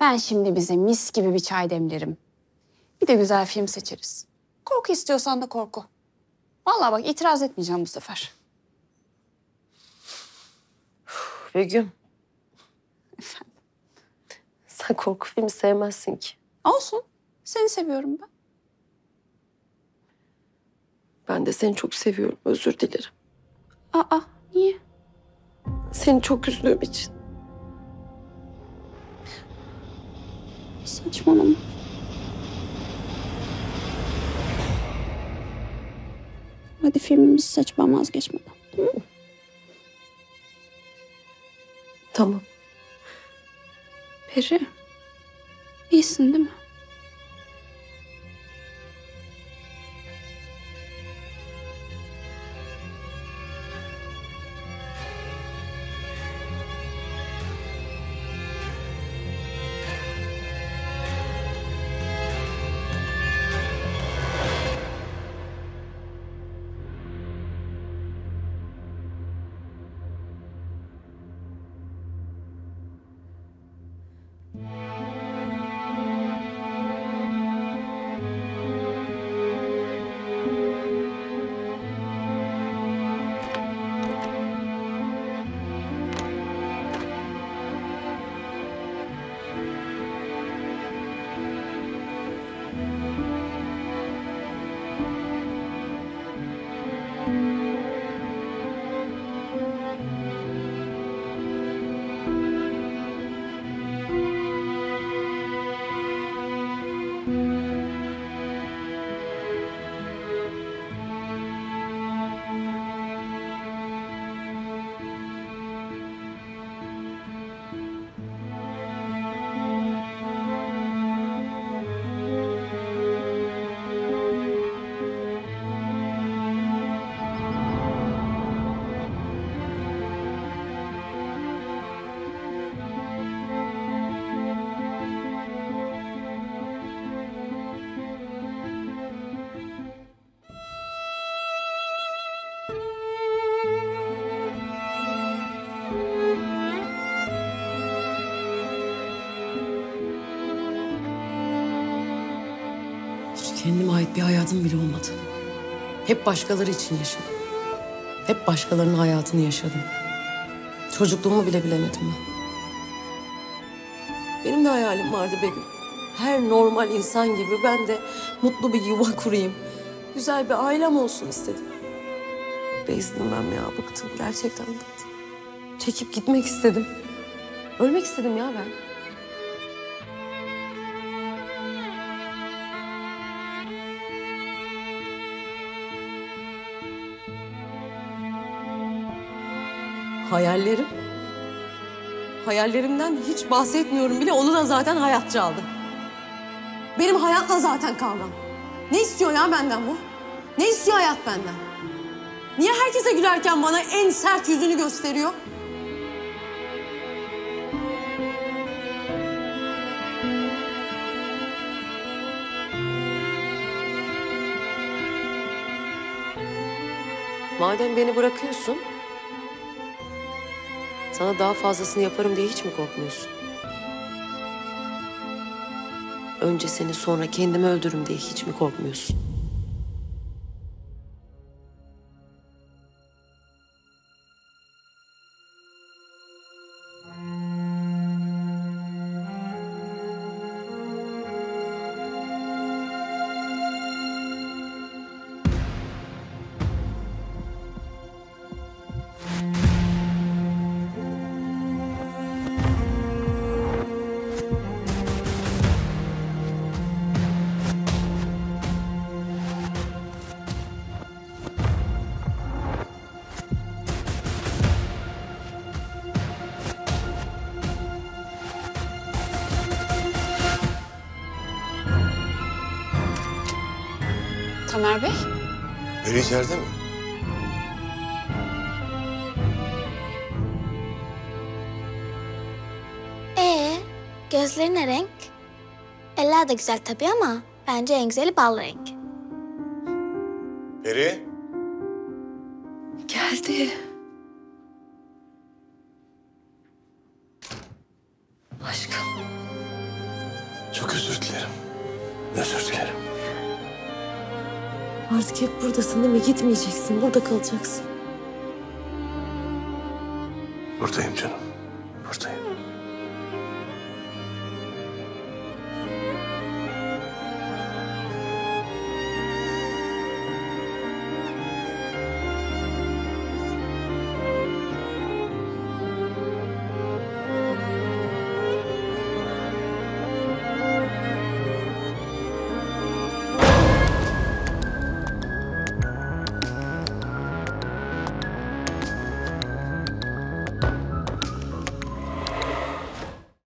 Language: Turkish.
Ben şimdi bize mis gibi bir çay demlerim. Bir de güzel film seçeriz. Korku istiyorsan da korku. Vallahi bak itiraz etmeyeceğim bu sefer. Begüm. Efendim? Sen korku filmi sevmezsin ki. Olsun. Seni seviyorum ben. Ben de seni çok seviyorum. Özür dilerim. Aa, niye? Seni çok üzdüğüm için. Saçmalama. Hadi filmimizi seç, ben vazgeçmeden. Tamam. Peri, iyisin değil mi? Kendime ait bir hayatım bile olmadı. Hep başkaları için yaşadım. Hep başkalarının hayatını yaşadım. Çocukluğumu bile bilemedim ben. Benim de hayalim vardı Begüm. Her normal insan gibi ben de mutlu bir yuva kurayım. Güzel bir ailem olsun istedim. Bezdim ben ya, bıktım. Gerçekten bıktım. Çekip gitmek istedim. Ölmek istedim ya ben. Hayallerim. Hayallerimden hiç bahsetmiyorum bile. Onu da zaten hayat çaldı. Benim hayatla zaten kavgam. Ne istiyor ya benden bu? Ne istiyor hayat benden? Niye herkese gülerken bana en sert yüzünü gösteriyor? Madem beni bırakıyorsun... Sana daha fazlasını yaparım diye hiç mi korkmuyorsun? Önce seni sonra kendimi öldürürüm diye hiç mi korkmuyorsun? Tamer Bey. Peri içeride mi? Gözleri ne renk? Eller de güzel tabii ama bence en güzeli bal renk. Peri. Geldi. Aşkım. Çok özür dilerim. Özür dilerim. Artık hep buradasın değil mi? Gitmeyeceksin. Burada kalacaksın. Buradayım canım. Buradayım.